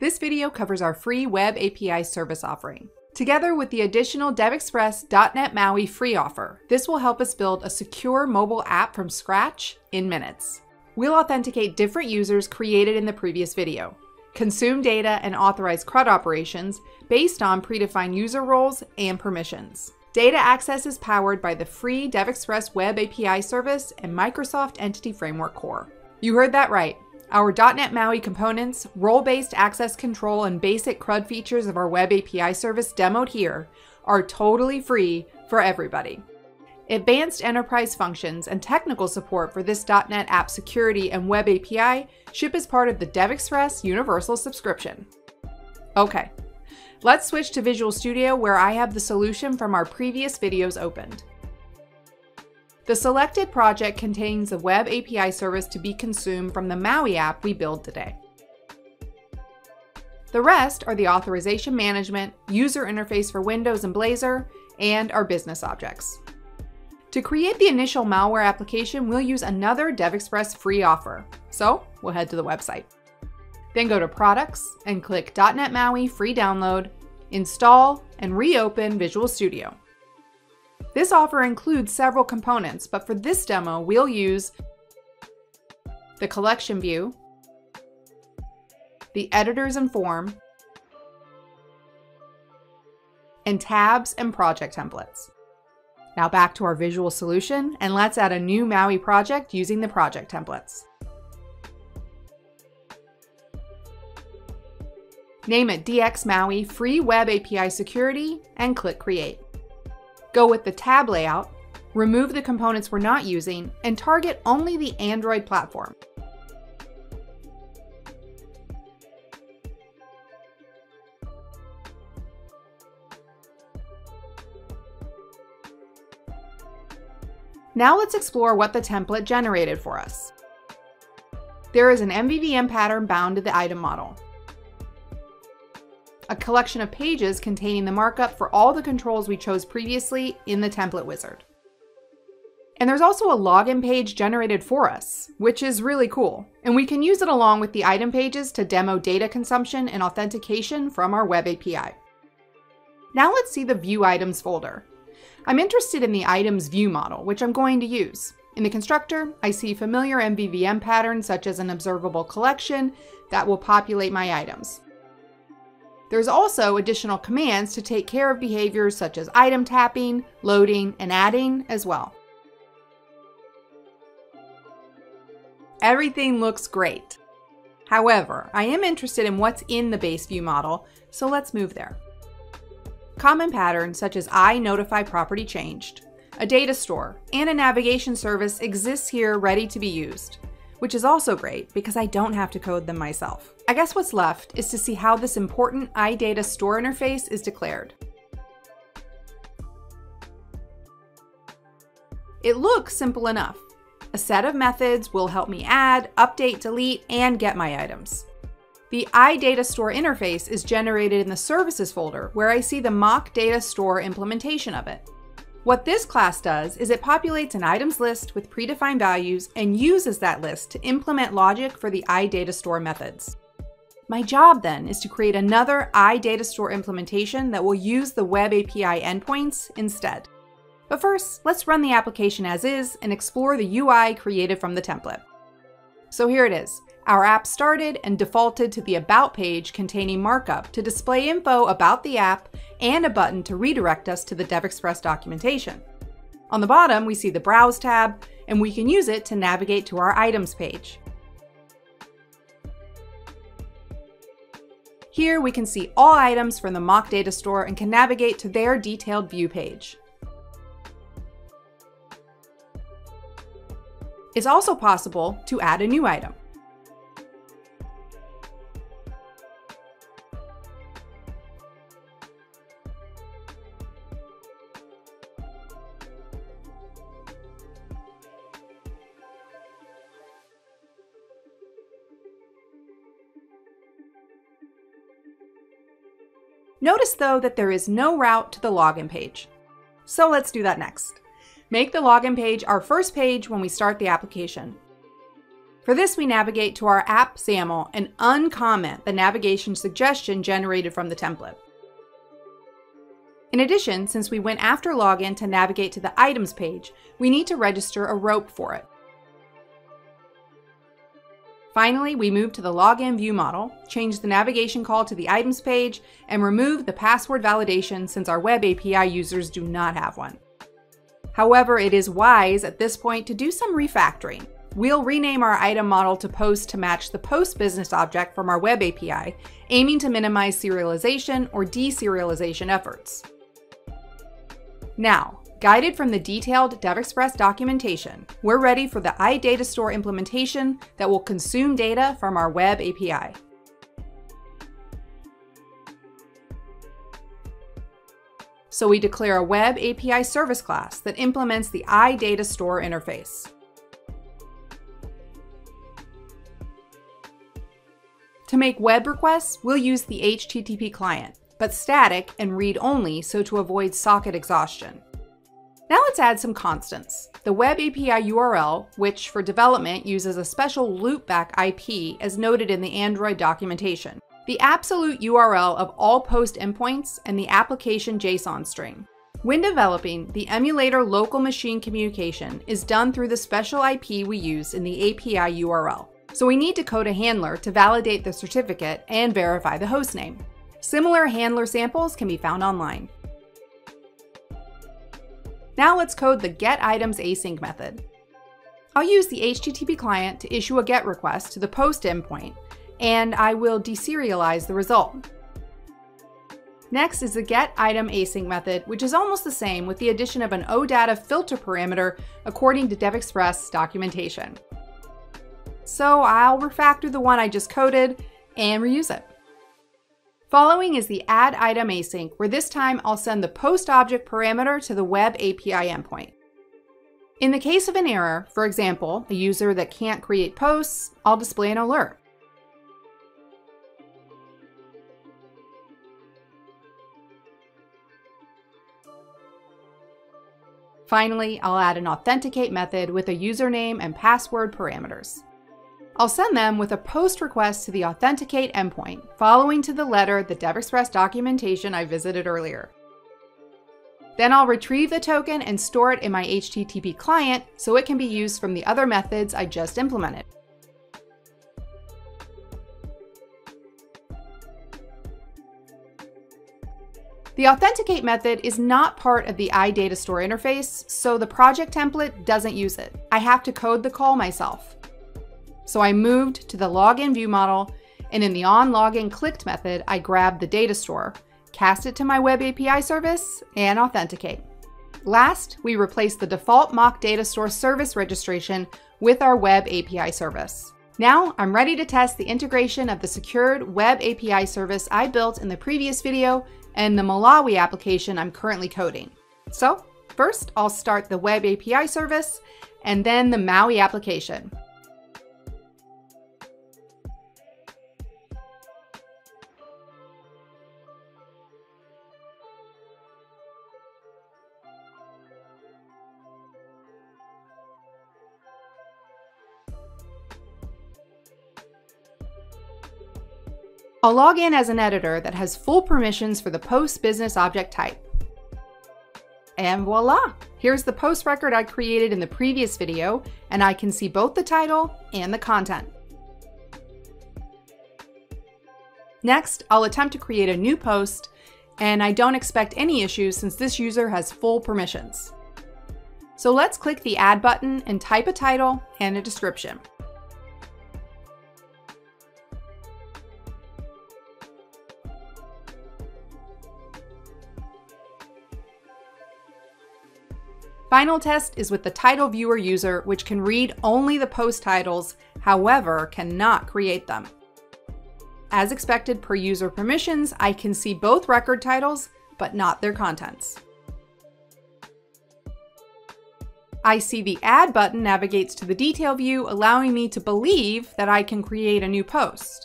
This video covers our free Web API Service offering, together with the additional DevExpress .NET MAUI free offer. This will help us build a secure mobile app from scratch in minutes. We'll authenticate different users created in the previous video, consume data and authorize CRUD operations based on predefined user roles and permissions. Data access is powered by the free DevExpress Web API Service and Microsoft Entity Framework Core. You heard that right. Our .NET MAUI components, role-based access control, and basic CRUD features of our Web API Service demoed here are totally free for everybody. Advanced enterprise functions and technical support for this .NET app security and Web API ship as part of the DevExpress Universal subscription. Okay, let's switch to Visual Studio, where I have the solution from our previous videos opened. The selected project contains the Web API Service to be consumed from the MAUI app we build today. The rest are the authorization management, user interface for Windows and Blazor, and our business objects. To create the initial malware application, we'll use another DevExpress free offer. So we'll head to the website. Then go to Products and click .NET MAUI Free Download, Install, and reopen Visual Studio. This offer includes several components, but for this demo, we'll use the collection view, the editors and form, and tabs and project templates. Now back to our visual solution, and let's add a new MAUI project using the project templates. Name it DX MAUI Free Web API Security and click Create. Go with the tab layout, remove the components we're not using, and target only the Android platform. Now let's explore what the template generated for us. There is an MVVM pattern bound to the item model, a collection of pages containing the markup for all the controls we chose previously in the template wizard. And there's also a login page generated for us, which is really cool. And we can use it along with the item pages to demo data consumption and authentication from our Web API. Now let's see the View Items folder. I'm interested in the Items View model, which I'm going to use. In the constructor, I see familiar MVVM patterns such as an observable collection that will populate my items. There's also additional commands to take care of behaviors such as item tapping, loading, and adding as well. Everything looks great. However, I am interested in what's in the base view model, so let's move there. Common patterns such as iNotifyPropertyChanged, IDataStore, and a navigation service exists here ready to be used, which is also great because I don't have to code them myself. I guess what's left is to see how this important iDataStore interface is declared. It looks simple enough. A set of methods will help me add, update, delete, and get my items. The iDataStore interface is generated in the Services folder, where I see the MockDataStore implementation of it. What this class does is it populates an items list with predefined values and uses that list to implement logic for the iDataStore methods. My job then is to create another iDataStore implementation that will use the Web API endpoints instead. But first, let's run the application as is and explore the UI created from the template. So here it is. Our app started and defaulted to the About page containing markup to display info about the app and a button to redirect us to the DevExpress documentation. On the bottom, we see the Browse tab, and we can use it to navigate to our Items page. Here we can see all items from the MockDataStore and can navigate to their detailed view page. It's also possible to add a new item. Notice though that there is no route to the login page. So let's do that next. Make the login page our first page when we start the application. For this, we navigate to our app XAML and uncomment the navigation suggestion generated from the template. In addition, since we went after login to navigate to the items page, we need to register a rope for it. Finally, we move to the login view model, change the navigation call to the items page, and remove the password validation since our web API users do not have one. However, it is wise at this point to do some refactoring. We'll rename our item model to post to match the post business object from our web API, aiming to minimize serialization or deserialization efforts. Now, guided from the detailed DevExpress documentation, we're ready for the iDataStore implementation that will consume data from our web API. So we declare a Web API Service class that implements the iDataStore interface. To make web requests, we'll use the HTTP client, but static and read-only so to avoid socket exhaustion. Now let's add some constants. The Web API URL, which for development uses a special loopback IP as noted in the Android documentation, the absolute URL of all post endpoints, and the application JSON string. When developing, the emulator local machine communication is done through the special IP we use in the API URL, so we need to code a handler to validate the certificate and verify the hostname. Similar handler samples can be found online. Now let's code the getItemsAsync method. I'll use the HTTP client to issue a GET request to the POST endpoint, and I will deserialize the result. Next is the getItemAsync method, which is almost the same with the addition of an OData filter parameter according to DevExpress documentation. So I'll refactor the one I just coded and reuse it. Following is the add item async, where this time I'll send the post object parameter to the web API endpoint. In the case of an error, for example, a user that can't create posts, I'll display an alert. Finally, I'll add an authenticate method with a username and password parameters. I'll send them with a post request to the authenticate endpoint, following to the letter the DevExpress documentation I visited earlier. Then I'll retrieve the token and store it in my HTTP client so it can be used from the other methods I just implemented. The authenticate method is not part of the iDataStore interface, so the project template doesn't use it. I have to code the call myself. So I moved to the login view model, and in the onLoginClicked method, I grabbed the data store, cast it to my web API service, and authenticate. Last, we replace the default MockDataStore service registration with our web API service. Now I'm ready to test the integration of the secured web API service I built in the previous video and the MAUI application I'm currently coding. So first I'll start the web API service and then the MAUI application. I'll log in as an editor that has full permissions for the post business object type. And voila! Here's the post record I created in the previous video, and I can see both the title and the content. Next, I'll attempt to create a new post, and I don't expect any issues since this user has full permissions. So let's click the Add button and type a title and a description. Final test is with the title viewer user, which can read only the post titles, however, cannot create them. As expected per user permissions, I can see both record titles, but not their contents. I see the Add button navigates to the detail view, allowing me to believe that I can create a new post.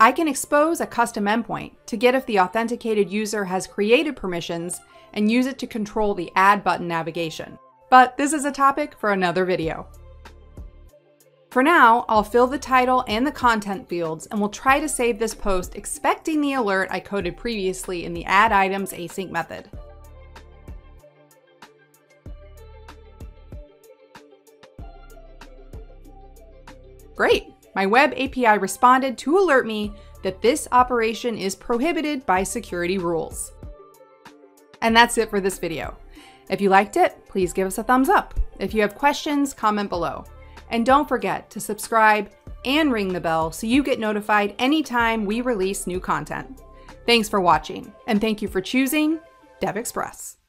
I can expose a custom endpoint to get if the authenticated user has created permissions and use it to control the Add button navigation. But this is a topic for another video. For now, I'll fill the title and the content fields, and we'll try to save this post expecting the alert I coded previously in the add items async method. Great, my web API responded to alert me that this operation is prohibited by security rules. And that's it for this video. If you liked it, please give us a thumbs up. If you have questions, comment below. And don't forget to subscribe and ring the bell so you get notified anytime we release new content. Thanks for watching, and thank you for choosing DevExpress.